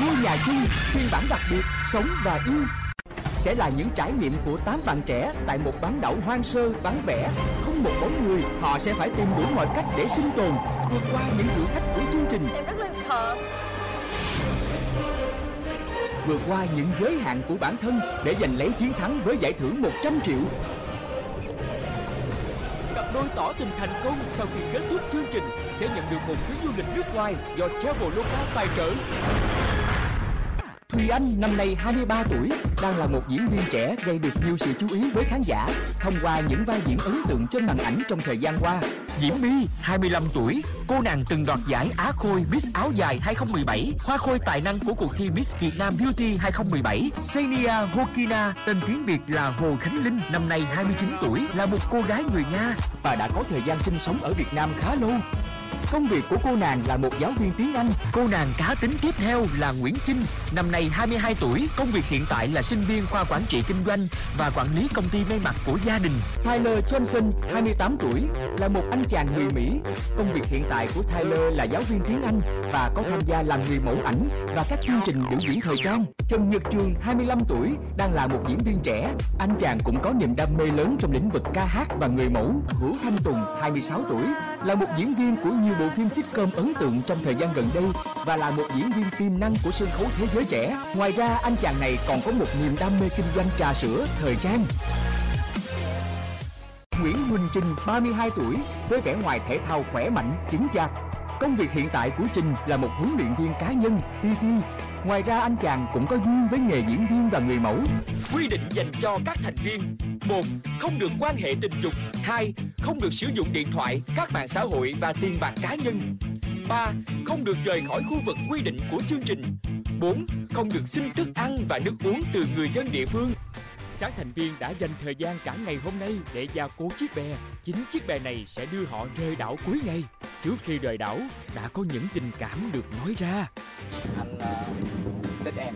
Ngôi Nhà Chung phiên bản đặc biệt Sống và Yêu sẽ là những trải nghiệm của 8 bạn trẻ tại một bán đảo hoang sơ vắng vẻ, không một bóng người. Họ sẽ phải tìm đủ mọi cách để sinh tồn, vượt qua những thử thách của chương trình. Em rất là sợ. Vượt qua những giới hạn của bản thân để giành lấy chiến thắng với giải thưởng 100 triệu. Cặp đôi tỏ tình thành công sau khi kết thúc chương trình sẽ nhận được một chuyến du lịch nước ngoài do Traveloka tài trợ. Huy Anh năm nay 23 tuổi, đang là một diễn viên trẻ gây được nhiều sự chú ý với khán giả thông qua những vai diễn ấn tượng trên màn ảnh trong thời gian qua. Diễm My 25 tuổi, cô nàng từng đoạt giải Á Khôi Miss Áo Dài 2017, Hoa Khôi Tài Năng của cuộc thi Miss Việt Nam Beauty 2017. Xenia Hokina, tên tiếng Việt là Hồ Khánh Linh, năm nay 29 tuổi, là một cô gái người Nga và đã có thời gian sinh sống ở Việt Nam khá lâu. Công việc của cô nàng là một giáo viên tiếng Anh. Cô nàng cá tính tiếp theo là Nguyễn Trinh, năm nay 22 tuổi. Công việc hiện tại là sinh viên khoa quản trị kinh doanh và quản lý công ty may mặc của gia đình. Tyler Johnson, 28 tuổi, là một anh chàng người Mỹ. Công việc hiện tại của Tyler là giáo viên tiếng Anh và có tham gia làm người mẫu ảnh và các chương trình biểu diễn thời trang. Trần Nhật Trường, 25 tuổi, đang là một diễn viên trẻ. Anh chàng cũng có niềm đam mê lớn trong lĩnh vực ca hát và người mẫu. Hữu Thanh Tùng, 26 tuổi, là một diễn viên của nhiều bộ phim sitcom ấn tượng trong thời gian gần đây và là một diễn viên tiềm năng của sân khấu thế giới trẻ. Ngoài ra, anh chàng này còn có một niềm đam mê kinh doanh trà sữa, thời trang. Nguyễn Trinh, 32 tuổi, với vẻ ngoài thể thao khỏe mạnh, chín chạc. Công việc hiện tại của Trinh là một huấn luyện viên cá nhân, PT. Ngoài ra, anh chàng cũng có duyên với nghề diễn viên và người mẫu. Quy định dành cho các thành viên: 1. Không được quan hệ tình dục. 2. Không được sử dụng điện thoại, các mạng xã hội và tiền bạc cá nhân. 3. Không được rời khỏi khu vực quy định của chương trình. 4. Không được xin thức ăn và nước uống từ người dân địa phương. Các thành viên đã dành thời gian cả ngày hôm nay để gia cố chiếc bè. 9 chiếc bè này sẽ đưa họ rời đảo cuối ngày. Trước khi rời đảo, đã có những tình cảm được nói ra. Anh thích em.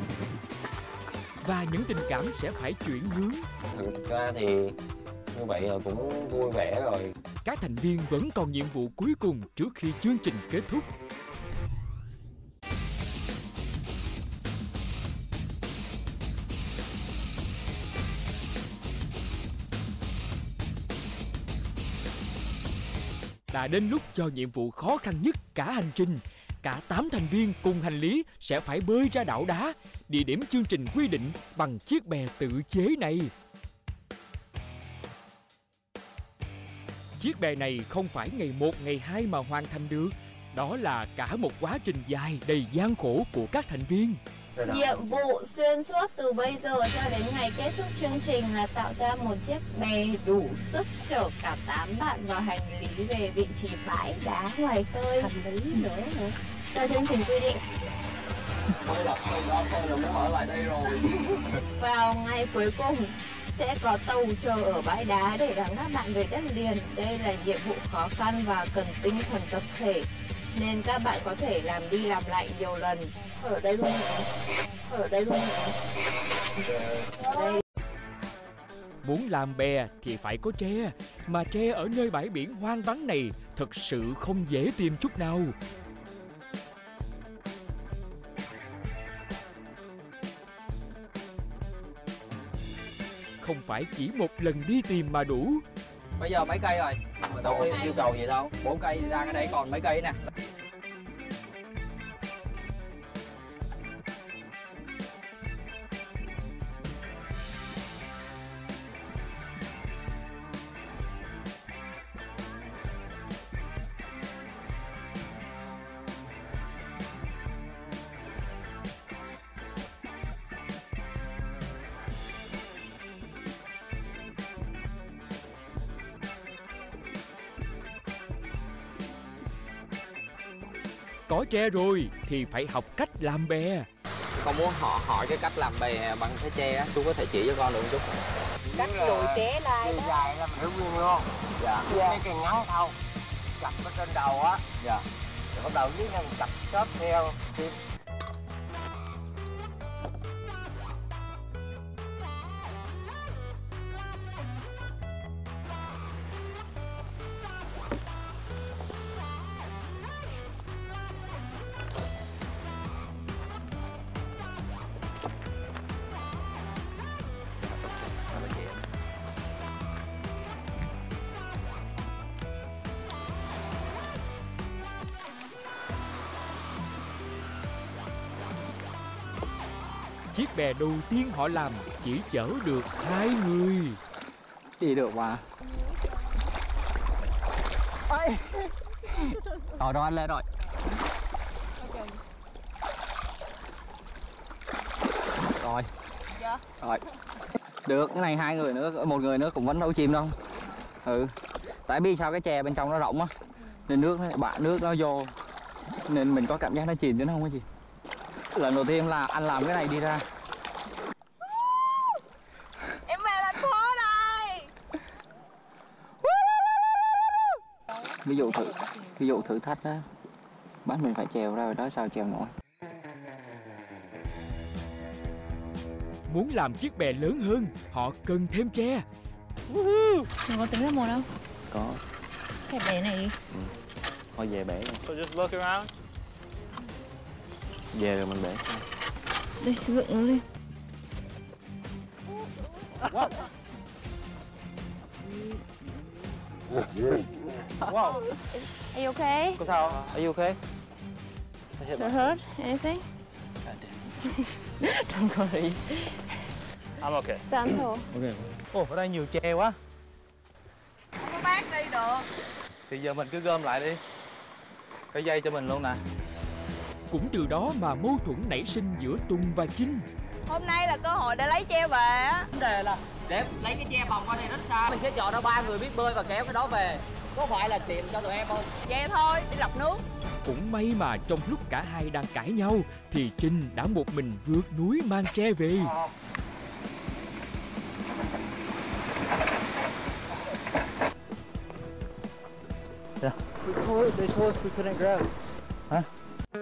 Và những tình cảm sẽ phải chuyển hướng. Thực ra thì như vậy là cũng vui vẻ rồi. Các thành viên vẫn còn nhiệm vụ cuối cùng trước khi chương trình kết thúc. Đã đến lúc cho nhiệm vụ khó khăn nhất cả hành trình. Cả 8 thành viên cùng hành lý sẽ phải bơi ra đảo đá, địa điểm chương trình quy định bằng chiếc bè tự chế này. Chiếc bè này không phải ngày 1, ngày 2 mà hoàn thành được. Đó là cả một quá trình dài đầy gian khổ của các thành viên. Nhiệm vụ xuyên suốt từ bây giờ cho đến ngày kết thúc chương trình là tạo ra một chiếc bè đủ sức chở cả 8 bạn và hành lý về vị trí bãi đá ngoài khơi. Hành lý nữa hả? Cho chương trình quy định. Tôi đọc tôi là muốn ở lại đây rồi. Vào ngày cuối cùng sẽ có tàu chờ ở bãi đá để đón các bạn về đất liền. Đây là nhiệm vụ khó khăn và cần tinh thần tập thể, nên các bạn có thể làm đi làm lại nhiều lần. Ở đây luôn hả? Ở đây luôn hả? Ở đây. Muốn làm bè thì phải có tre, mà tre ở nơi bãi biển hoang vắng này thật sự không dễ tìm chút nào. Không phải chỉ một lần đi tìm mà đủ. Bây giờ mấy cây rồi? Mà đâu có yêu cầu gì đâu. 4 cây ra cái đây còn mấy cây nè. Có tre rồi thì phải học cách làm bè. Con muốn họ hỏi cái cách làm bè bằng cái tre, chú có thể chỉ cho con được một chút. Cách lùi tre lại đó. Dài là mình nguyên luôn. Dạ. Mấy cái ngắn thau, chặt ở trên đầu á. Dạ. Rồi bắt đầu dưới này chặt xớp theo. Chiếc bè đầu tiên họ làm chỉ chở được 2 người. Đi được mà. Ây. Rồi đó, anh lên rồi. Okay. Rồi. Dạ. Rồi. Được, cái này 2 người nữa, 1 người nữa cũng vẫn đâu chìm đâu. Ừ. Tại vì sao cái chè bên trong nó rộng á, nên nước nó bạ nước nó vô, nên mình có cảm giác nó chìm chứ nó không có gì. Lần đầu tiên là anh làm cái này đi ra. Em về thành phố đây. Ví dụ thử thách đó, bắt mình phải trèo ra rồi đó, sao trèo nổi. Muốn làm chiếc bè lớn hơn, họ cần thêm tre. Mình có tính ra mồi đâu? Có. Cái bè này đi. Ừ. Thôi về bể rồi. So just look around. Về rồi mình bể. Đi, dựng nó đi. Wow. Wow. Are you okay? Có sao không? Are you okay? So hurt? Anything? Don't worry. I'm okay. Santo. Okay. Ồ, ở đây nhiều tre quá. Không có bác đi được. Thì giờ mình cứ gom lại đi. Cái dây cho mình luôn nè. Cũng từ đó mà mâu thuẫn nảy sinh giữa Tùng và Trinh. Hôm nay là cơ hội để lấy tre về á. Vấn đề là để lấy cái tre vòng qua đây rất xa. Mình sẽ chọn ra 3 người biết bơi và kéo cái đó về. Có phải là tiệm cho tụi em không? Vậy thôi, đi lọc nước. Cũng may mà trong lúc cả hai đang cãi nhau thì Trinh đã một mình vượt núi mang tre về.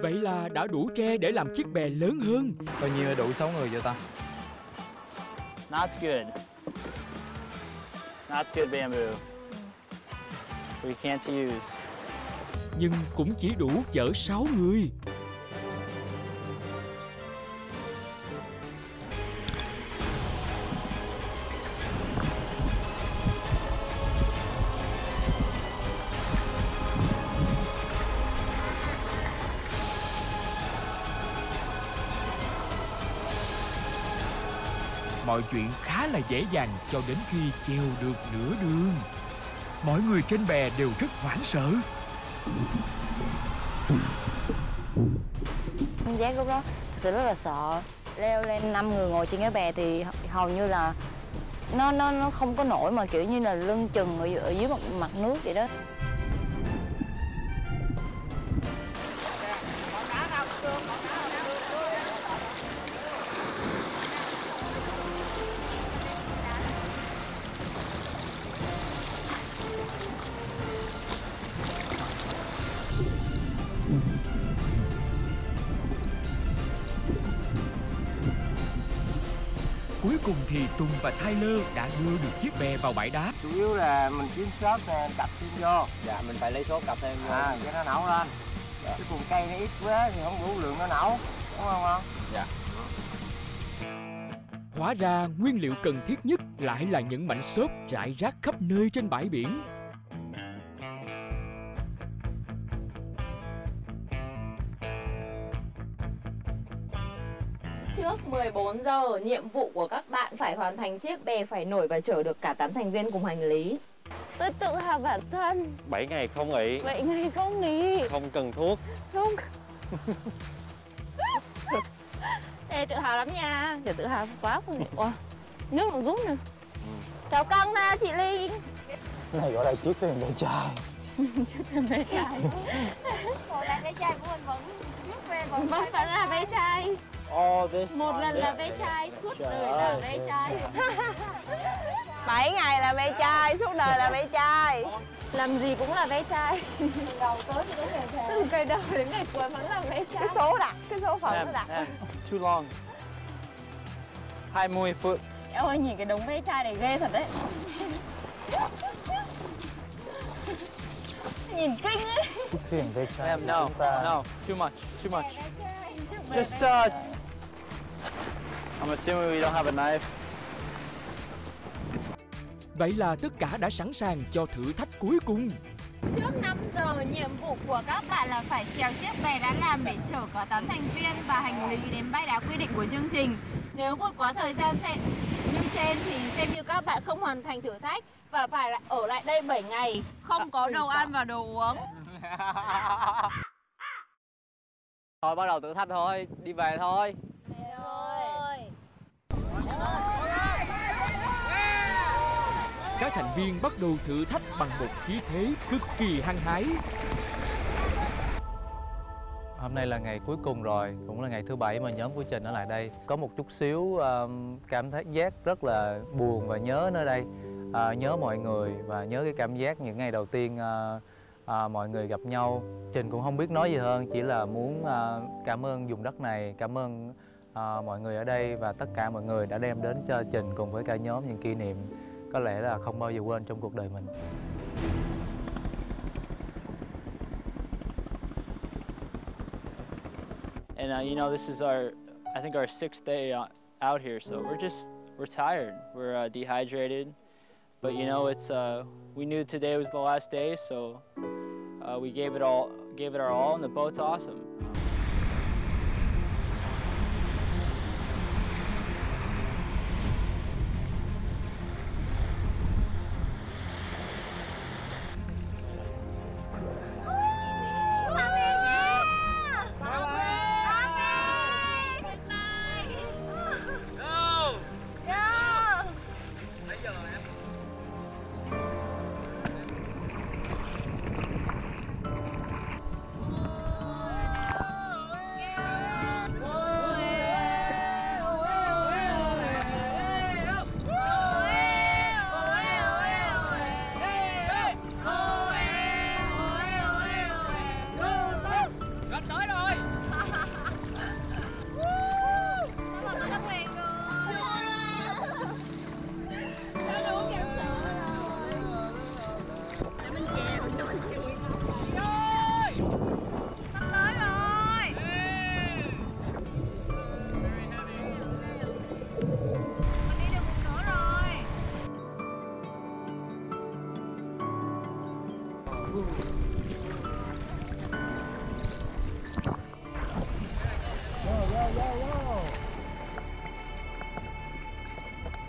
Vậy là đã đủ tre để làm chiếc bè lớn hơn. Bao nhiêu đủ 6 người vậy ta? Not good. Not good bamboo. We can't use. Nhưng cũng chỉ đủ chở 6 người. Mọi chuyện khá là dễ dàng cho đến khi trèo được nửa đường. Mọi người trên bè đều rất hoảng sợ. Cảm giác lúc đó thực sự rất là sợ. Leo lên 5 người ngồi trên cái bè thì hầu như là nó không có nổi, mà kiểu như là lưng chừng ở dưới mặt nước vậy đó. Cuối cùng thì Tùng và Tyler đã đưa được chiếc bè vào bãi đá. Chủ yếu là mình kiếm xốp nè, cặp thêm vô. Dạ, mình phải lấy xốp cặp thêm vô cho nó nổ lên. Dạ. Chứ cùng cây nó ít quá thì không đủ lượng nó nổ, đúng không không? Dạ. Hóa ra nguyên liệu cần thiết nhất lại là những mảnh xốp rải rác khắp nơi trên bãi biển. Trước 14 giờ, nhiệm vụ của các bạn phải hoàn thành chiếc bè phải nổi và chở được cả 8 thành viên cùng hành lý. Tôi tự hạ bản thân. 7 ngày không nghỉ. 7 ngày không nghỉ. Không cần thuốc. Không. Ê, tự hào lắm nha. Để tự hào quá không. Ủa, nước còn rút nữa. Cháu căng ra chị Linh. Cái này gọi là chiếc thuyền bé trai. Chiếc thuyền bé trai. Một là bé trai buồn vững. Vẫn vẫn là bé trai. Một lần là bé trai, suốt đời là bé trai. 7 ngày là bé trai, suốt đời là bé trai. Làm gì cũng là bé trai. Từ đầu tới đến ngày cuối. Từ cái đầu đến ngày cuối vẫn là bé trai. Cái số đặt, cái số phận nó đặt. Too long. 20 phút. Em ơi, nhìn cái đống bé trai này ghê thật đấy. Nhìn kinh ấy. Chiếc thuyền bé trai. Em, no, no, too much, too much. Just I'm assuming we don't have a knife. Vậy là tất cả đã sẵn sàng cho thử thách cuối cùng. Trước 5 giờ nhiệm vụ của các bạn là phải trèo chiếc bè đã làm để chở cả 8 thành viên và hành lý đến bãi đá quy định của chương trình. Nếu vượt quá thời gian như trên thì xem như các bạn không hoàn thành thử thách và phải ở lại đây 7 ngày, không có đồ ăn và đồ uống. Thôi bắt đầu thử thách thôi, đi về thôi. Các thành viên bắt đầu thử thách bằng một khí thế cực kỳ hăng hái. Hôm nay là ngày cuối cùng rồi, cũng là ngày thứ 7 mà nhóm của Trình ở lại đây. Có một chút xíu cảm giác rất là buồn và nhớ nơi đây, nhớ mọi người và nhớ cái cảm giác những ngày đầu tiên mọi người gặp nhau. Trình cũng không biết nói gì hơn, chỉ là muốn cảm ơn vùng đất này, cảm ơn mọi người ở đây và tất cả mọi người đã đem đến cho Trình cùng với cả nhóm những kỷ niệm có lẽ là không bao giờ quên trong cuộc đời mình. And you know, this is I think our 6th day out here, so we're tired, we're dehydrated, but you know, it's we knew today was the last day, so we gave it our all, and the boat's awesome.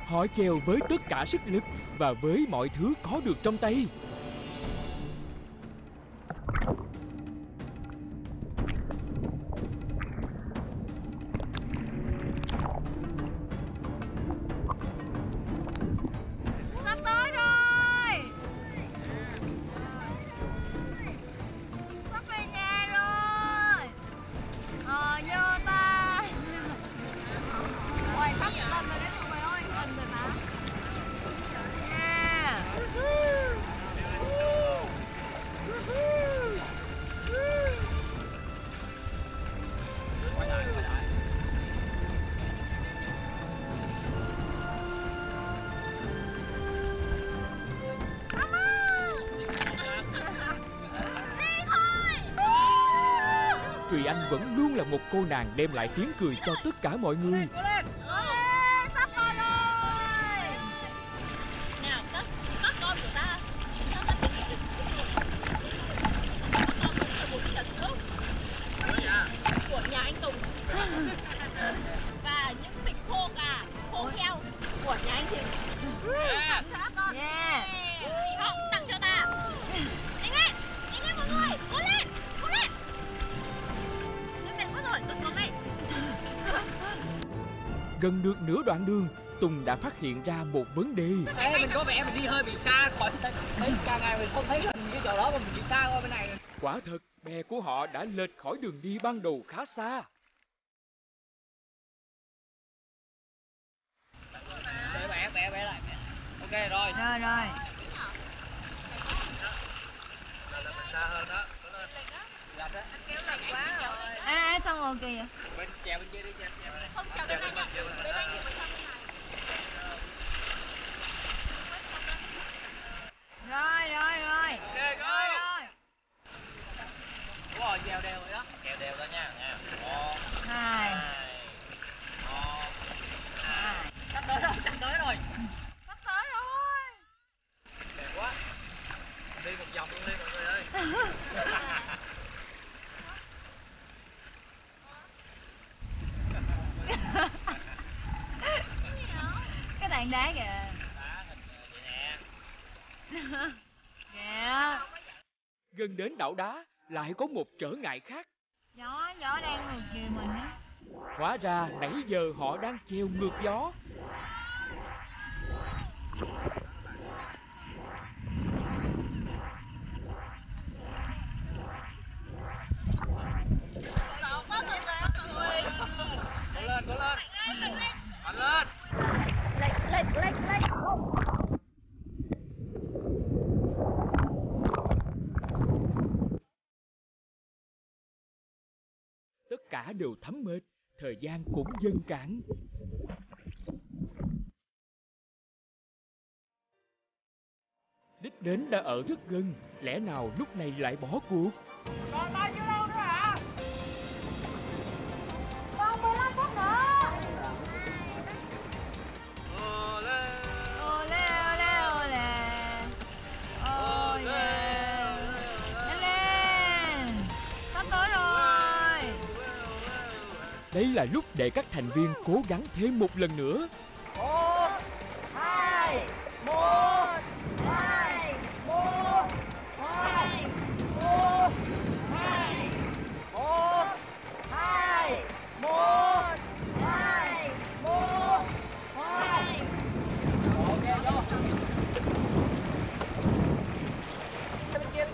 Họ chèo với tất cả sức lực và với mọi thứ có được trong tay. Huy Anh vẫn luôn là một cô nàng đem lại tiếng cười cho tất cả mọi người. Gần được nửa đoạn đường, Tùng đã phát hiện ra một vấn đề. Ê, mình có vẻ mình đi hơi bị xa khỏi mấy càng ngày mình không thấy hình cái chỗ đó mà mình chỉ xa qua bên này. Quả thật, bè của họ đã lệch khỏi đường đi ban đầu khá xa. Bẻ lại. Ok rồi. Rồi. Xa hơn đó. Kéo lệch quá rồi. Xong rồi kìa. Bên chèo bên kia đi, chèo bên này. Không chèo bên này. Bên này thì bên này. Rồi. Ok, go. Wow, chèo đều rồi đó. Chèo đều đó nha. 1 2 1 2. Sắp tới rồi. Đẹp quá. đi một vòng luôn đi mọi người ơi. Cái tảng đá kìa. Đá hình vậy nè. Kìa. Gần đến đảo đá lại có một trở ngại khác. Gió đang ngược về mình á. Hóa ra nãy giờ họ đang chèo ngược gió. Tất cả đều thấm mệt, thời gian cũng dần cạn. Đích đến đã ở rất gần, lẽ nào lúc này lại bỏ cuộc? Còn bao nhiêu lâu nữa hả? Còn 15 phút nữa. Đấy là lúc để các thành viên cố gắng thêm một lần nữa. 1, 2, 1, 2, 1, 2, 1, 2, 1, 2, 1, 2, 1. Ok, vô. Bên kia,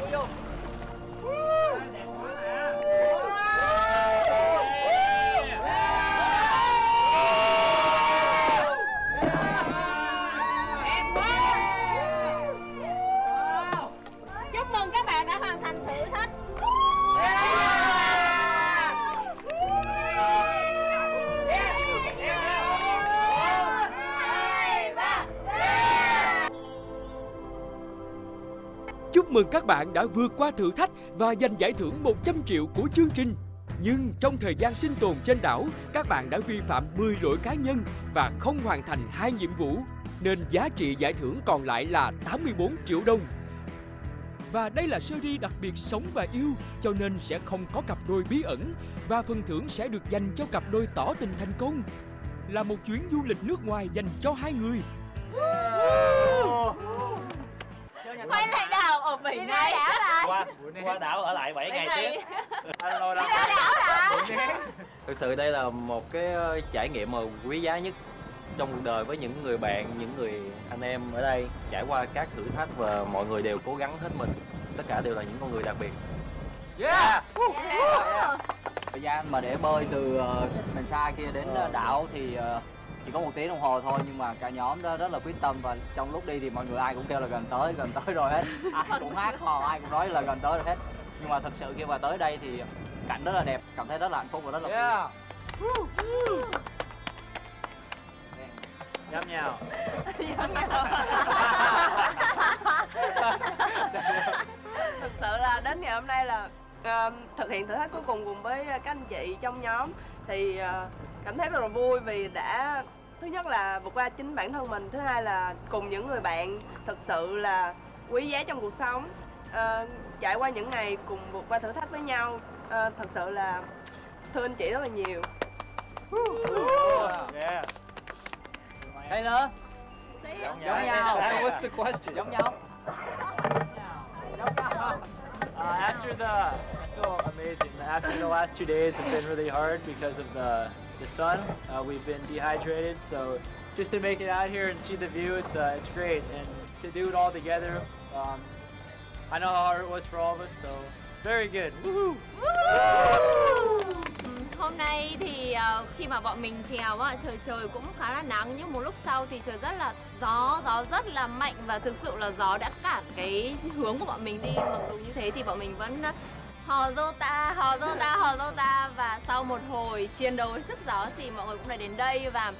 vô. Mừng các bạn đã vượt qua thử thách và giành giải thưởng 100 triệu của chương trình. Nhưng trong thời gian sinh tồn trên đảo, các bạn đã vi phạm 10 lỗi cá nhân và không hoàn thành 2 nhiệm vụ, nên giá trị giải thưởng còn lại là 84 triệu đồng. Và đây là series đặc biệt Sống và Yêu, cho nên sẽ không có cặp đôi bí ẩn, và phần thưởng sẽ được dành cho cặp đôi tỏ tình thành công, là một chuyến du lịch nước ngoài dành cho 2 người. Quay lại đảo ở 7 ngày. Qua đảo ở lại 7 ngày tiếp. Thực sự đây là một cái trải nghiệm mà quý giá nhất trong cuộc đời với những người bạn, những người anh em ở đây. Trải qua các thử thách và mọi người đều cố gắng hết mình. Tất cả đều là những con người đặc biệt. Yeah! Thời gian mà để bơi từ mình xa kia đến đảo thì chỉ có 1 tiếng đồng hồ thôi, nhưng mà cả nhóm đó rất là quyết tâm, và trong lúc đi thì mọi người ai cũng kêu là gần tới rồi hết, ai cũng hát hò, ai cũng nói là gần tới rồi hết. Nhưng mà thật sự khi mà tới đây thì cảnh rất là đẹp, cảm thấy rất là hạnh phúc và rất là vui. Dám nhau. Thật sự là đến ngày hôm nay là thực hiện thử thách cuối cùng cùng với các anh chị trong nhóm thì cảm thấy rất là vui, vì đã thứ nhất là vượt qua chính bản thân mình, thứ hai là cùng những người bạn thực sự là quý giá trong cuộc sống, trải qua những ngày cùng vượt qua thử thách với nhau, thật sự là thương anh chị rất là nhiều. Hay nữa, giống nhau. I feel amazing. After the last 2 days have been really hard because of the sun. We've been dehydrated, so just to make it out here and see the view, it's great. And to do it all together, I know how hard it was for all of us, so very good. Woohoo! Hôm nay thì khi mà bọn mình trèo á, trời cũng khá là nắng, nhưng một lúc sau thì trời rất là gió rất là mạnh, và thực sự là gió đã cản cái hướng của bọn mình đi. Mặc dù như thế thì bọn mình vẫn hò rô ta, và sau một hồi chiến đấu với sức gió thì mọi người cũng đã đến đây và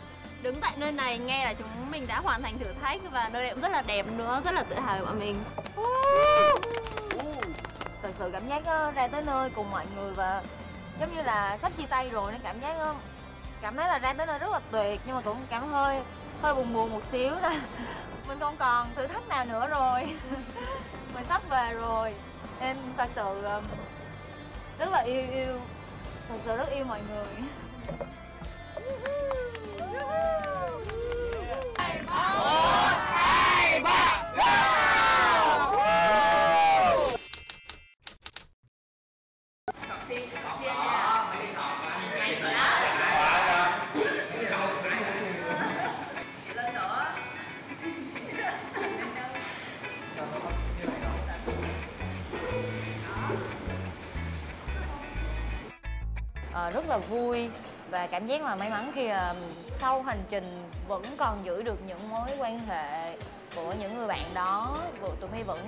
đứng tại nơi này, nghe là chúng mình đã hoàn thành thử thách, và nơi này cũng rất là đẹp nữa, rất là tự hào với bọn mình. Thật sự cảm giác ra tới nơi cùng mọi người và giống như là sắp chia tay rồi, nên cảm thấy là ra tới nơi rất là tuyệt, nhưng mà cũng cảm hơi buồn một xíu đó. mình không còn thử thách nào nữa rồi. Mình sắp về rồi. Em thật sự rất là yêu, thật sự rất yêu mọi người. Rất là vui và cảm giác là may mắn khi sau hành trình vẫn còn giữ được những mối quan hệ của những người bạn đó. Tụi My vẫn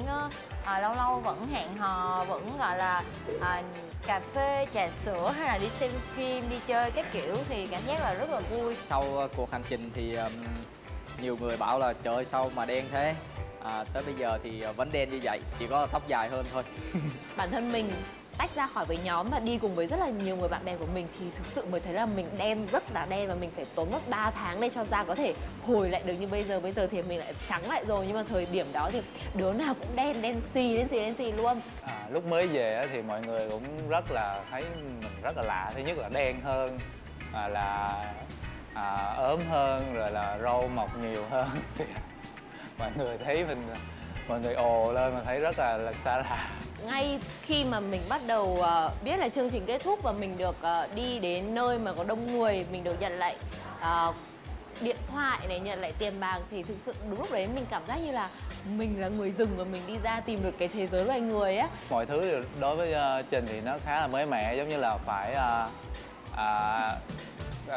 lâu lâu vẫn hẹn hò, vẫn gọi là cà phê, trà sữa hay là đi xem phim, đi chơi các kiểu, thì cảm giác là rất là vui. Sau cuộc hành trình thì nhiều người bảo là trời ơi sao mà đen thế, tới bây giờ thì vẫn đen như vậy, chỉ có tóc dài hơn thôi. Bản thân mình tách ra khỏi với nhóm và đi cùng với rất là nhiều người bạn bè của mình thì thực sự mới thấy là mình đen, rất là đen, và mình phải tốn mất 3 tháng để cho da có thể hồi lại được như bây giờ. Bây giờ thì mình lại trắng lại rồi, nhưng mà thời điểm đó thì đứa nào cũng đen, đen xì luôn. Lúc mới về thì mọi người cũng rất là thấy mình rất là lạ. Thứ nhất là đen hơn, ốm hơn, rồi là râu mọc nhiều hơn. Mọi người thấy mình, mọi người ồ lên mà thấy rất là xa lạ. Ngay khi mà mình bắt đầu biết là chương trình kết thúc và mình được đi đến nơi mà có đông người, mình được nhận lại điện thoại này, nhận lại tiền bạc, thì thực sự đúng lúc đấy mình cảm giác như là mình là người rừng và mình đi ra tìm được cái thế giới loài người á. Mọi thứ đối với Trình thì nó khá là mới mẻ, giống như là phải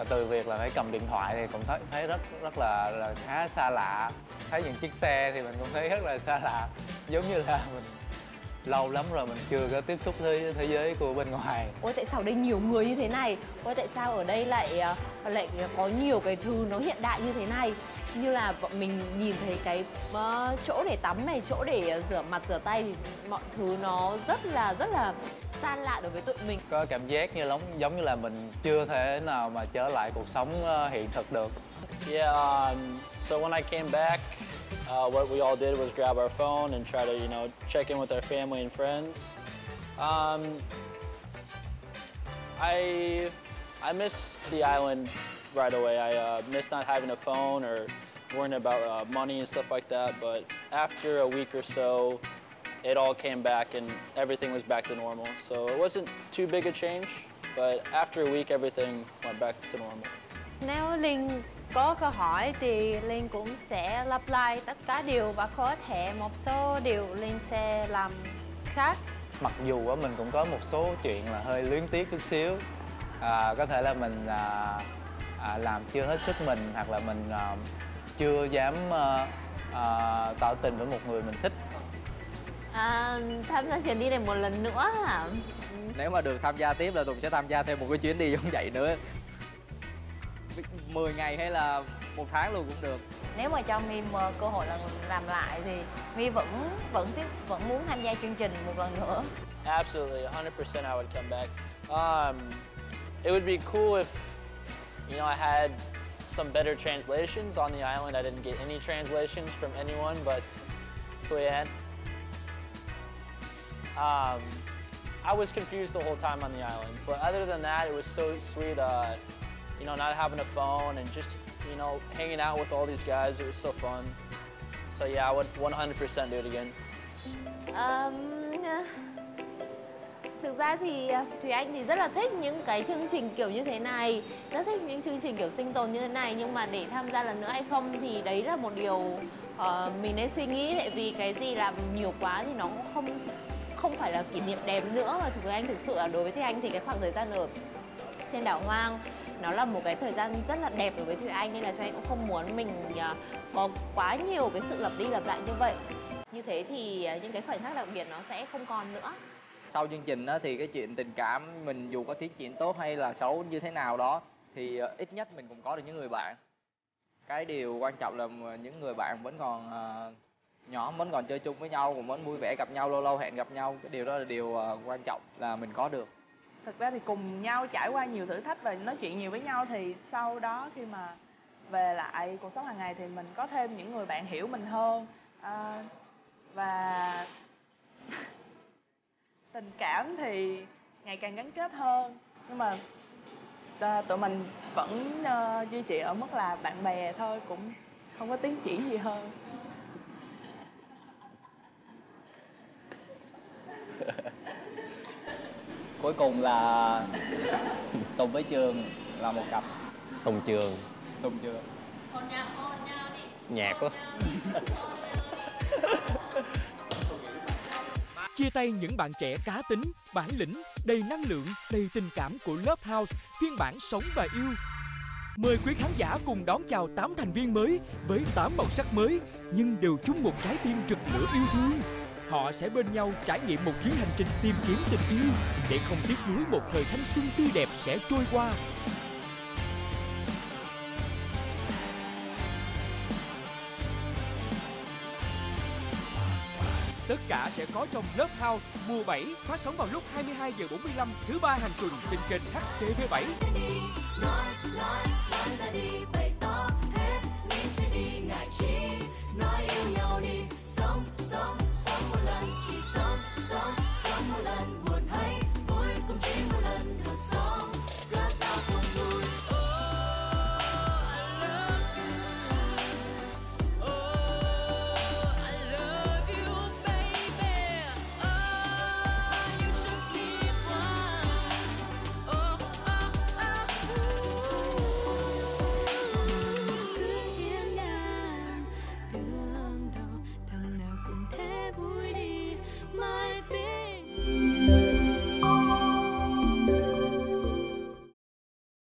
từ việc là phải cầm điện thoại thì cũng thấy rất là khá xa lạ. Thấy những chiếc xe thì mình cũng thấy rất là xa lạ, giống như là mình lâu lắm rồi mình chưa có tiếp xúc với thế giới của bên ngoài. Ôi tại sao đây nhiều người như thế này? Ôi tại sao ở đây lại có nhiều cái thứ nó hiện đại như thế này? Như là bọn mình nhìn thấy cái chỗ để tắm này, chỗ để rửa mặt rửa tay thì mọi thứ nó rất là xa lạ đối với tụi mình. Có cảm giác như giống như là mình chưa thể nào mà trở lại cuộc sống hiện thực được. Yeah, so when I came back, what we all did was grab our phone and try to, you know, check in with our family and friends. I miss the island right away. I miss not having a phone or worrying about money and stuff like that. But after a week or so, it all came back and everything was back to normal. So it wasn't too big a change, but after a week, everything went back to normal. Now, Linh có câu hỏi thì Linh cũng sẽ lặp lại tất cả điều và có thể một số điều Linh sẽ làm khác. Mặc dù mình cũng có một số chuyện là hơi luyến tiếc chút xíu, có thể là mình làm chưa hết sức mình, hoặc là mình chưa dám tỏ tình với một người mình thích. Tham gia chuyến đi này một lần nữa hả? Nếu mà được tham gia tiếp là Tùng sẽ tham gia thêm một cái chuyến đi giống vậy nữa, 10 ngày hay là 1 tháng luôn cũng được. Nếu mà cho My cơ hội làm lại thì My vẫn muốn tham gia chương trình một lần nữa. Absolutely, 100% I would come back. It would be cool if, you know, I had some better translations on the island. I didn't get any translations from anyone but Huy Anh. I was confused the whole time on the island, but other than that, it was so sweet. You know, not having a phone and just, you know, hanging out with all these guys, it was so fun. So yeah, I would 100% do it again. Thực ra thì Thùy Anh thì rất là thích những cái chương trình kiểu như thế này, rất thích những chương trình kiểu sinh tồn như thế này, nhưng mà để tham gia lần nữa hay không thì đấy là một điều mình nên suy nghĩ, tại vì cái gì làm nhiều quá thì nó cũng không phải là kỷ niệm đẹp nữa. Mà Thùy Anh thực sự là đối với Thùy Anh thì cái khoảng thời gian ở trên đảo hoang nó là một cái thời gian rất là đẹp đối với Thùy Anh, nên là Thùy Anh cũng không muốn mình có quá nhiều cái sự lặp đi lặp lại như vậy. Như thế thì những cái khoảnh khắc đặc biệt nó sẽ không còn nữa. Sau chương trình đó, thì cái chuyện tình cảm mình dù có tiết chuyện tốt hay là xấu như thế nào đó thì ít nhất mình cũng có được những người bạn. Cái điều quan trọng là những người bạn vẫn còn nhỏ, vẫn còn chơi chung với nhau, cũng vẫn vui vẻ gặp nhau, lâu lâu hẹn gặp nhau. Cái điều đó là điều quan trọng là mình có được. Thực ra thì cùng nhau trải qua nhiều thử thách và nói chuyện nhiều với nhau, thì sau đó khi mà về lại cuộc sống hàng ngày thì mình có thêm những người bạn hiểu mình hơn. Và tình cảm thì ngày càng gắn kết hơn. Nhưng mà tụi mình vẫn duy trì ở mức là bạn bè thôi, cũng không có tiến triển gì hơn. Cuối cùng là Tùng với Trường là một cặp. Tùng Trường. Tùng Trường. Hôn nhau đi. Nhạc quá. Chia tay những bạn trẻ cá tính, bản lĩnh, đầy năng lượng, đầy tình cảm của Love House phiên bản sống và yêu. Mời quý khán giả cùng đón chào 8 thành viên mới với 8 màu sắc mới, nhưng đều chung một trái tim rực lửa yêu thương. Họ sẽ bên nhau trải nghiệm một chuyến hành trình tìm kiếm tình yêu để không tiếc nuối một thời thanh xuân tươi đẹp sẽ trôi qua. Tất cả sẽ có trong Love House mùa 7 phát sóng vào lúc 22h45 thứ Ba hàng tuần trên kênh HTV7. Nói ra đi bày tỏ hết, nghĩ sẽ đi ngại chi, nói yêu.